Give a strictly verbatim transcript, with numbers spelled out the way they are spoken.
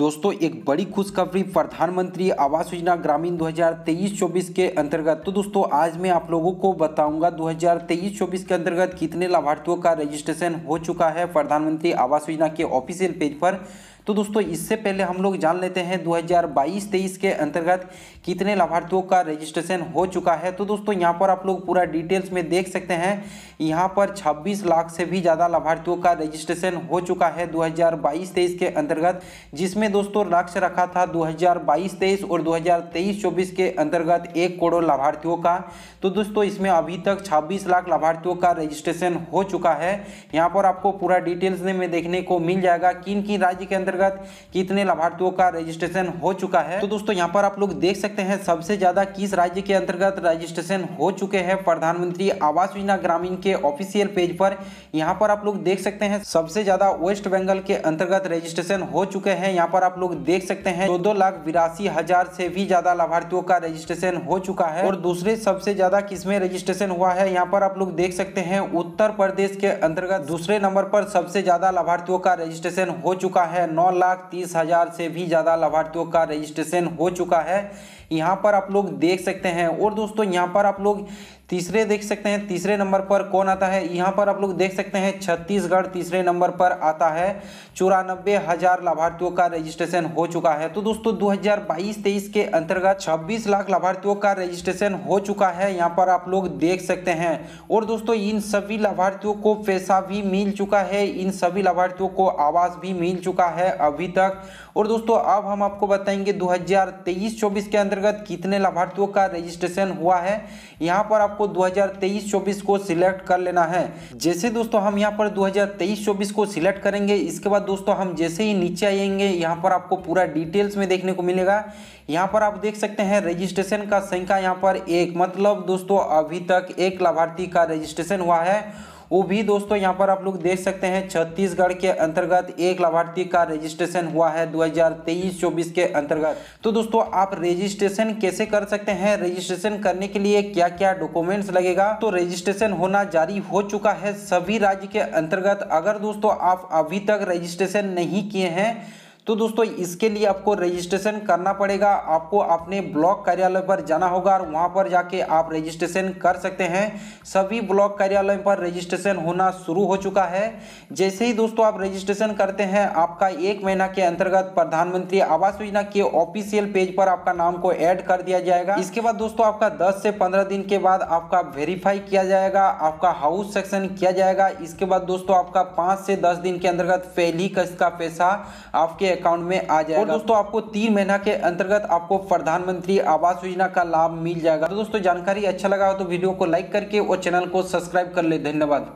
दोस्तों एक बड़ी खुशखबरी प्रधानमंत्री आवास योजना ग्रामीण दो हज़ार तेईस चौबीस के अंतर्गत। तो दोस्तों आज मैं आप लोगों को बताऊंगा दो हज़ार तेईस चौबीस के अंतर्गत कितने लाभार्थियों का रजिस्ट्रेशन हो चुका है प्रधानमंत्री आवास योजना के ऑफिशियल पेज पर। तो दोस्तों इससे पहले हम लोग जान लेते हैं दो हज़ार बाईस तेईस के अंतर्गत कितने लाभार्थियों का रजिस्ट्रेशन हो चुका है। तो दोस्तों यहां पर आप लोग पूरा डिटेल्स में देख सकते हैं, यहां पर छब्बीस लाख से भी ज़्यादा लाभार्थियों का रजिस्ट्रेशन हो चुका है दो हज़ार बाईस तेईस के अंतर्गत, जिसमें दोस्तों लक्ष्य रखा था दो हज़ार बाईस तेईस और दो हज़ार तेईस चौबीस के अंतर्गत एक करोड़ लाभार्थियों का। तो दोस्तों इसमें अभी तक छब्बीस लाख लाभार्थियों का रजिस्ट्रेशन हो चुका है। यहाँ पर आपको पूरा डिटेल्स में देखने को मिल जाएगा किन किन राज्य के अंतर्गत कितने लाभार्थियों का रजिस्ट्रेशन हो चुका है। तो दोस्तों यहाँ पर आप लोग देख सकते हैं सबसे ज्यादा किस राज्य के अंतर्गत रजिस्ट्रेशन हो चुके हैं प्रधानमंत्री आवास योजना ग्रामीण के ऑफिशियल पेज पर। यहाँ पर आप लोग देख सकते हैं सबसे ज्यादा वेस्ट बंगाल के अंतर्गत रजिस्ट्रेशन हो चुके हैं। यहाँ पर आप लोग देख सकते हैं चौदह लाख बिरासी हजार से भी ज्यादा लाभार्थियों का रजिस्ट्रेशन हो चुका है। और दूसरे सबसे ज्यादा किसमें रजिस्ट्रेशन हुआ है, यहाँ पर आप लोग देख सकते हैं उत्तर प्रदेश के अंतर्गत दूसरे नंबर पर सबसे ज्यादा लाभार्थियों का रजिस्ट्रेशन हो चुका है। नौ लाख तीस हजार से भी ज्यादा लाभार्थियों का रजिस्ट्रेशन हो चुका है, यहाँ पर आप लोग देख सकते हैं। और दोस्तों यहाँ पर आप लोग तीसरे देख सकते हैं, तीसरे नंबर पर कौन आता है, यहाँ पर आप लोग देख सकते हैं छत्तीसगढ़ तीसरे नंबर पर आता है। चौरानबे हजार लाभार्थियों का रजिस्ट्रेशन हो चुका है। तो दोस्तों दो हज़ार बाईस तेईस के अंतर्गत छब्बीस लाख लाभार्थियों का रजिस्ट्रेशन हो चुका है, यहाँ पर आप लोग देख सकते हैं। और दोस्तों इन सभी लाभार्थियों को पैसा भी मिल चुका है, इन सभी लाभार्थियों को आवास भी मिल चुका है अभी तक। और दोस्तों अब हम आपको बताएंगे दो हज़ार तेईस चौबीस के अंतर्गत कितने लाभार्थियों का रजिस्ट्रेशन हुआ है। यहाँ पर आपको दो हज़ार तेईस चौबीस को सिलेक्ट कर लेना है। जैसे दोस्तों हम यहाँ पर दो हज़ार तेईस चौबीस को सिलेक्ट करेंगे, इसके बाद दोस्तों हम जैसे ही नीचे आएंगे यहाँ पर आपको पूरा डिटेल्स में देखने को मिलेगा। यहाँ पर आप देख सकते हैं रजिस्ट्रेशन का संख्या यहाँ पर एक, मतलब दोस्तों अभी तक एक लाभार्थी का रजिस्ट्रेशन हुआ है, वो भी दोस्तों यहाँ पर आप लोग देख सकते हैं छत्तीसगढ़ के अंतर्गत एक लाभार्थी का रजिस्ट्रेशन हुआ है दो हज़ार तेईस चौबीस के अंतर्गत। तो दोस्तों आप रजिस्ट्रेशन कैसे कर सकते हैं, रजिस्ट्रेशन करने के लिए क्या क्या डॉक्यूमेंट्स लगेगा, तो रजिस्ट्रेशन होना जारी हो चुका है सभी राज्य के अंतर्गत। अगर दोस्तों आप अभी तक रजिस्ट्रेशन नहीं किए हैं तो दोस्तों इसके लिए आपको रजिस्ट्रेशन करना पड़ेगा, आपको अपने ब्लॉक कार्यालय पर जाना होगा और वहां पर जाके आप रजिस्ट्रेशन कर सकते हैं। सभी ब्लॉक कार्यालय पर रजिस्ट्रेशन होना शुरू हो चुका है। जैसे ही दोस्तों आप रजिस्ट्रेशन करते हैं, आपका एक महीना के अंतर्गत प्रधानमंत्री आवास योजना के ऑफिशियल पेज पर आपका नाम को ऐड कर दिया जाएगा। इसके बाद दोस्तों आपका दस से पंद्रह दिन के बाद आपका वेरीफाई किया जाएगा, आपका हाउस सेक्शन किया जाएगा। इसके बाद दोस्तों आपका पाँच से दस दिन के अंतर्गत पहली किस्त का पैसा आपके अकाउंट में आ जाएगा। और दोस्तों आपको तीन महीना के अंतर्गत आपको प्रधानमंत्री आवास योजना का लाभ मिल जाएगा। तो दोस्तों जानकारी अच्छा लगा हो तो वीडियो को लाइक करके और चैनल को सब्सक्राइब कर ले। धन्यवाद।